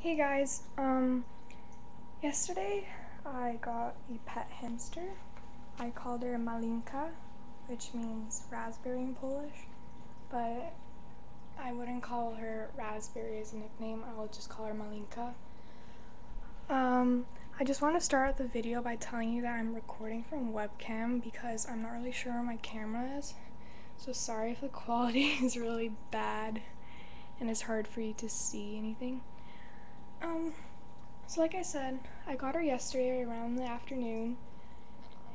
Hey guys, yesterday I got a pet hamster. I called her Malinka, which means raspberry in Polish, but I wouldn't call her raspberry as a nickname. I will just call her Malinka. I just want to start the video by telling you that I'm recording from webcam because I'm not really sure where my camera is, so sorry if the quality is really bad and it's hard for you to see anything. So like I said, I got her yesterday around the afternoon,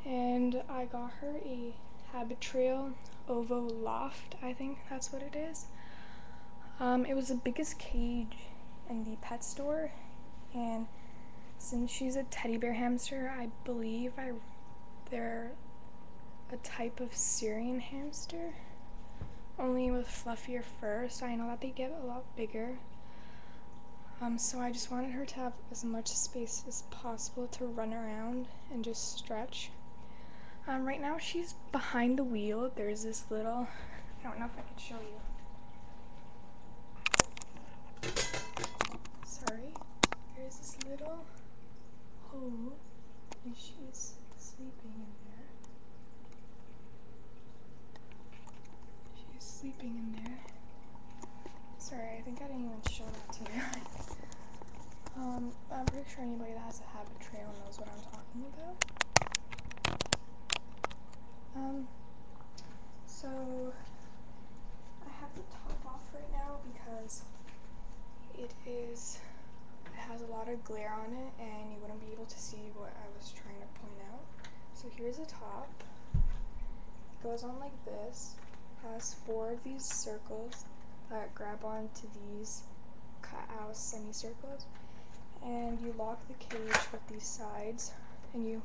and I got her a Habitrail Ovo Loft, I think that's what it is. It was the biggest cage in the pet store, and since she's a teddy bear hamster, I believe they're a type of Syrian hamster, only with fluffier fur, so I know that they get a lot bigger. So I just wanted her to have as much space as possible to run around and just stretch. Right now she's behind the wheel. There's this little, I don't know if I can show you. Sorry. There's this little hole and she's sleeping in there. She's sleeping in there. Sorry, I think I didn't even show that to you guys. I'm pretty sure anybody that has a Habitrail knows what I'm talking about. So I have the top off right now because it has a lot of glare on it and you wouldn't be able to see what I was trying to point out. So here's the top. It goes on like this. It has four of these circles that grab onto these cut-out semicircles, and you lock the cage with these sides, and you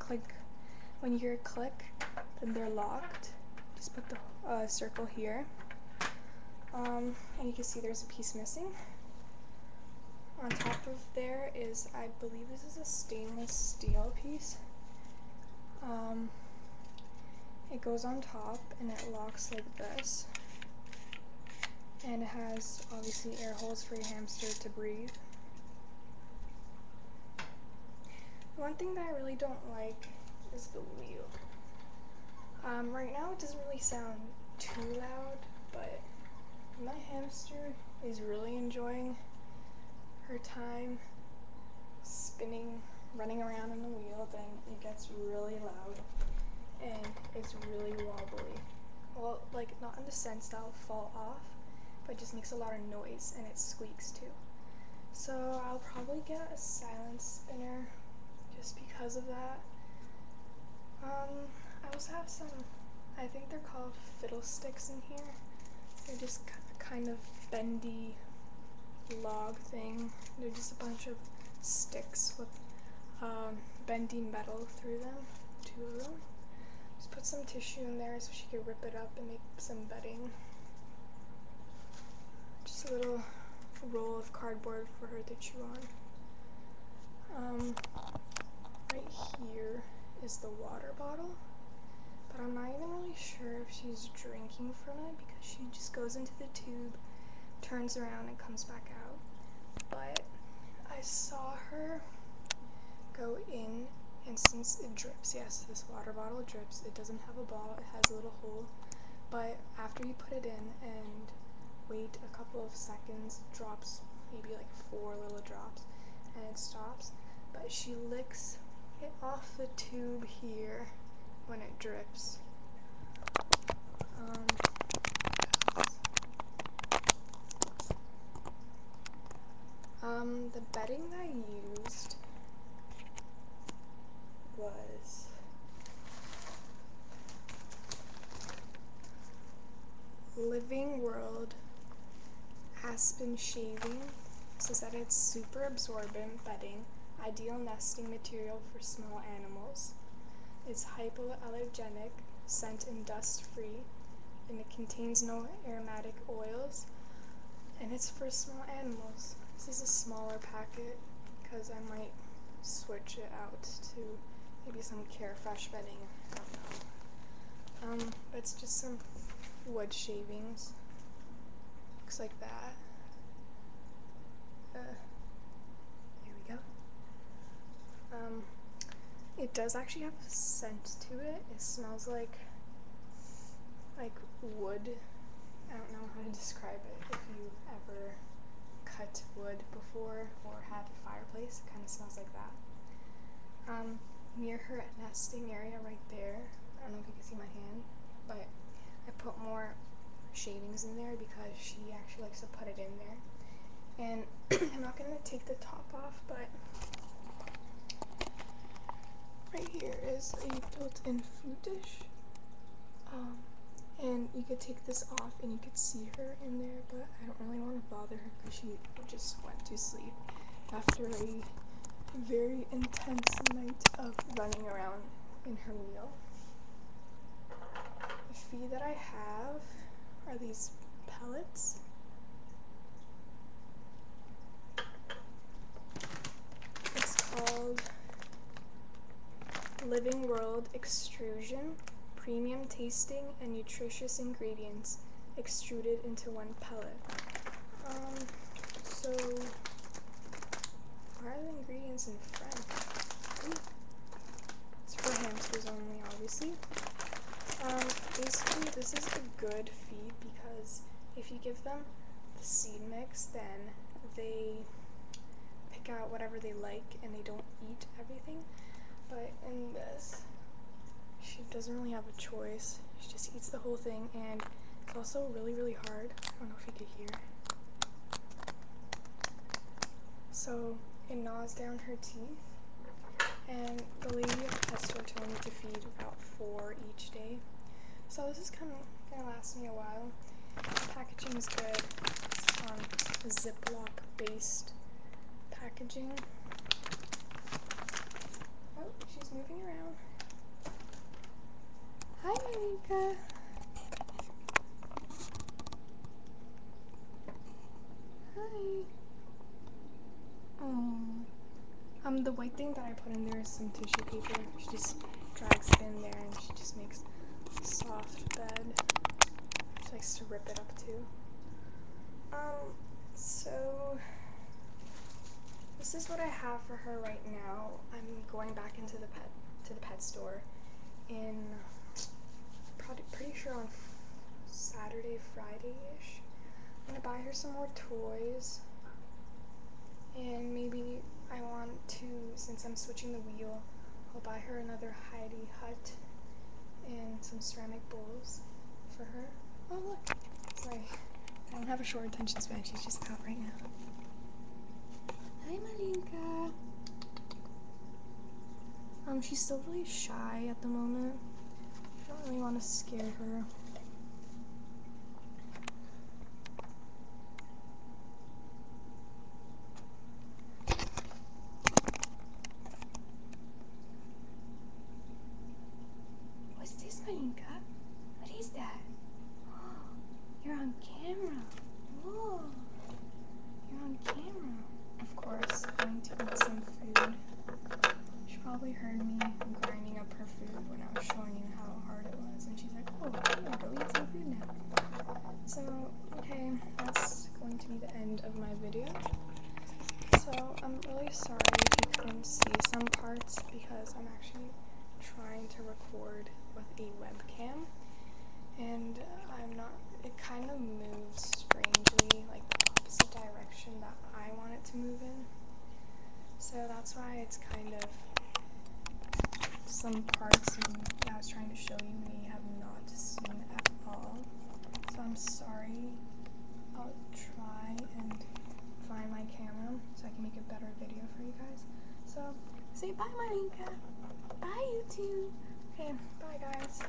click. When you hear a click, then they're locked. Just put the circle here, and you can see there's a piece missing. On top of there is, I believe this is a stainless steel piece. It goes on top, and it locks like this. And it has, obviously, air holes for your hamster to breathe. One thing that I really don't like is the wheel. Right now it doesn't really sound too loud, but my hamster is really enjoying her time spinning, running around on the wheel, then it gets really loud and it's really wobbly. Well, like, not in the sense that it'll fall off, but it just makes a lot of noise and it squeaks too. So I'll probably get a silent spinner just because of that. I also have some, I think they're called fiddlesticks in here. They're just kind of bendy log thing. They're just a bunch of sticks with bendy metal through them, two of them. Just put some tissue in there so she could rip it up and make some bedding. Just a little roll of cardboard for her to chew on. Right here is the water bottle, but I'm not even really sure if she's drinking from it because she just goes into the tube, turns around, and comes back out. But I saw her go in, and since it drips, yes, this water bottle drips. It doesn't have a ball, it has a little hole, but after you put it in and wait a couple of seconds, drops, maybe like four little drops, and it stops, but she licks it off the tube here when it drips. The bedding that I used was Living World Aspen Shaving. So that it's super absorbent bedding, ideal nesting material for small animals. It's hypoallergenic, scent and dust free, and it contains no aromatic oils, and it's for small animals. This is a smaller packet because I might switch it out to maybe some Carefresh bedding, I don't know. It's just some wood shavings. Looks like that. does actually have a scent to it. It smells like wood. I don't know how to describe it. If you've ever cut wood before or had a fireplace, it kind of smells like that. Near her nesting area right there, I don't know if you can see my hand, but I put more shavings in there because she actually likes to put it in there. And I'm not going to take the top off, but right here is a built-in food dish. And you could take this off and you could see her in there, but I don't really want to bother her because she just went to sleep after a very intense night of running around in her wheel. The feed that I have are these pellets. It's called Living World Extrusion. Premium tasting and nutritious ingredients extruded into one pellet. So where are the ingredients in French? It's for hamsters only, obviously. Basically, this is a good feed because if you give them the seed mix, then they pick out whatever they like and they don't eat everything. But in this, she doesn't really have a choice. She just eats the whole thing, and it's also really, really hard. I don't know if you could hear. So it gnaws down her teeth, and the lady at the store told me to feed about 4 each day. So this is kind of gonna last me a while. The packaging is good. It's Ziploc based packaging. Oh, she's moving around. Hi, Monika. Hi. The white thing that I put in there is some tissue paper. She just drags it in there and she just makes a soft bed. She likes to rip it up too. So this is what I have for her right now. I'm going back into the pet store in pretty sure on Saturday, Friday-ish. I'm gonna buy her some more toys, and maybe I want to, since I'm switching the wheel, I'll buy her another Heidi Hut and some ceramic bowls for her. Oh look, sorry, I don't have a short attention span, she's just out right now. Hi Marinka! She's still really shy at the moment. I don't really want to scare her. What's this, Marinka? What is that? Oh, you're on camera. Whoa. You're on camera. Of course, I'm going to eat some food. She probably heard me grinding up her food when I was showing you how hard it was, and she's like, oh, here, go eat some food now. So, okay, that's going to be the end of my video. So, I'm really sorry if you couldn't see some parts because I'm actually trying to record with a webcam, and I'm not, it kind of moves strangely, like the opposite direction that I want it to move in. So that's why it's kind of, some parts that I was trying to show you may have not seen at all. So I'm sorry. I'll try and find my camera so I can make a better video for you guys. So say bye Marinka. Bye YouTube. Okay, bye guys.